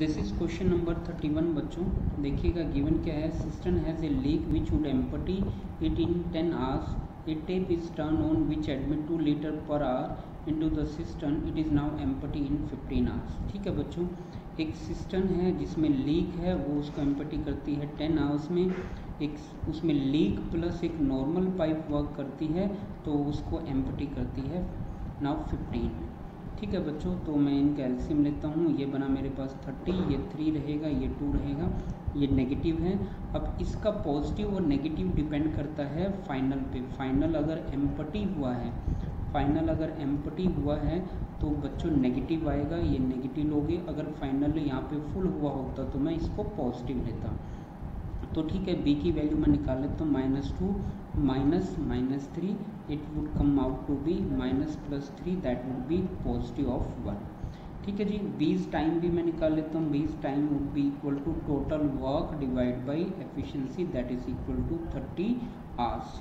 This is question number 31 बच्चों। देखिएगा given क्या है, system has a leak which would empty it in 10 hours. A tap is turn on which admit 2 litre per hour into the system. It is now empty in 15 hours. ठीक है बच्चों, एक system है जिसमें leak है, वो उसको empty करती है 10 आवर्स में। एक उसमें लीक प्लस एक नॉर्मल पाइप वर्क करती है तो उसको एम्पटी करती है नाउ 15 में। ठीक है बच्चों, तो मैं इनका एलसीएम लेता हूँ। ये बना मेरे पास 30, ये 3 रहेगा, ये 2 रहेगा, ये नेगेटिव है। अब इसका पॉजिटिव और नेगेटिव डिपेंड करता है फाइनल पे। फाइनल अगर एम्पटी हुआ है, तो बच्चों नेगेटिव आएगा, ये नेगेटिव लोगे। अगर फाइनल यहाँ पे फुल हुआ होता तो मैं इसको पॉजिटिव लेता। तो ठीक है, बी की वैल्यू मैं निकाल लेता हूँ। -2 - -3 it would come out to be -+3 that would be positive of 1। ठीक है जी, 20 टाइम भी मैं निकाल लेता हूँ। 20 time would be equal to total work divide by efficiency that is equal to 30 hours.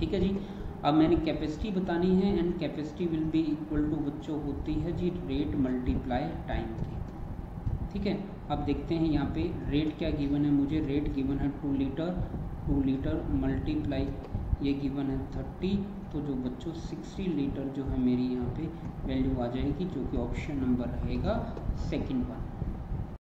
ठीक है जी, अब मैंने कैपेसिटी बतानी है and capacity will be equal to बच्चों होती है जी रेट मल्टीप्लाई टाइम की। ठीक है, अब देखते हैं यहाँ पे रेट क्या गिवन है। मुझे रेट गिवन है 2 लीटर मल्टीप्लाई ये गिवन है 30, तो जो बच्चों 60 लीटर जो है मेरी यहाँ पे वैल्यू आ जाएगी, जो कि ऑप्शन नंबर रहेगा सेकंड वन।